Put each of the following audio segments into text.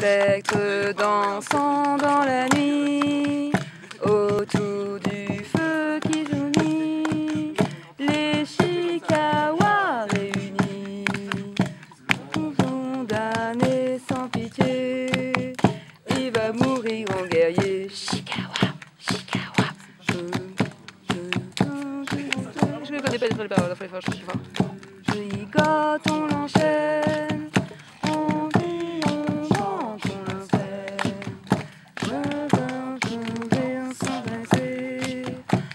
spectres dansant dans la nuit, autour du feu qui jaunit, les Chikawa réunis, condamnés sans pitié, il va mourir en guerrier. Chikawa, Chikawa. Je ne connais pas les paroles, il faut les faire, je suis fort. Rigote, on l'enchaîne, on vit, on vente, on le fait. Je viens sans blesser,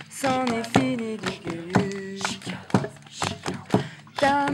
c'en est fini du guerrier. Chikawa, Chikawa. Tam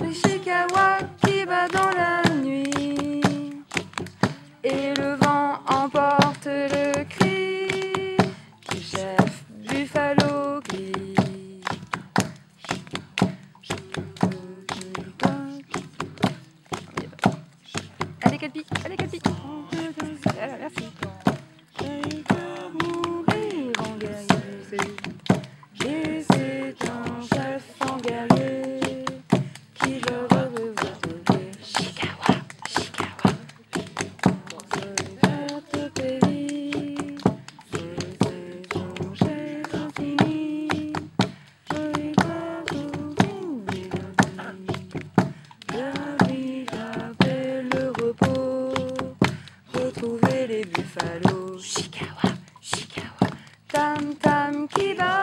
le Chikawa qui bat dans la nuit. Et le vent emporte le cri du chef Buffalo qui. Allez, Calpi, merci. Il va mourir en guerrier. Et c'est un chef en guerrier qui le revoit. Chikawa, Chikawa. C'est notre pays. C'est ton chef infini. Il va mourir en guerrier. Trouver les buffalo. Chikawa, Chikawa. Tam tam qui bat,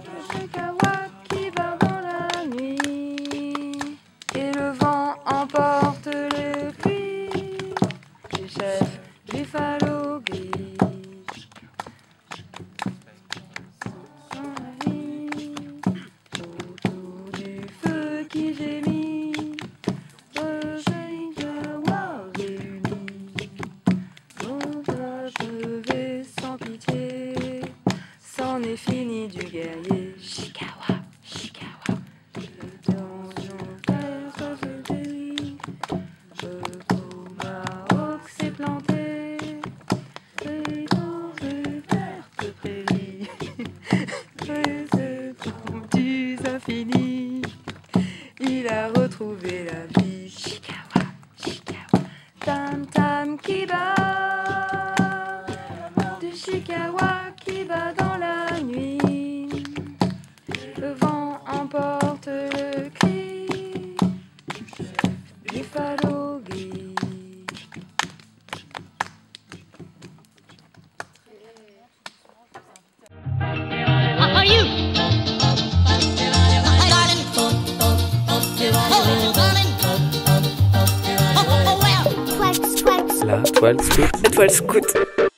le Chikawa qui bat dans la nuit. Et le vent emporte le cri du chef Buffalo Bill. Autour du feu qui gémit. C'en est fini du guerrier. Chikawa, Chikawa. Le donjon perd ce pays. Le tomahawk s'est planté. Le donjon perd ce pays. Les étoiles du infini. Il a retrouvé la vie. Chikawa, Chikawa. Tam tam qui bat, du Chikawa qui bat dans la nuit. Le vent emporte le cri du Buffalo Bill. Are you? La toile scout.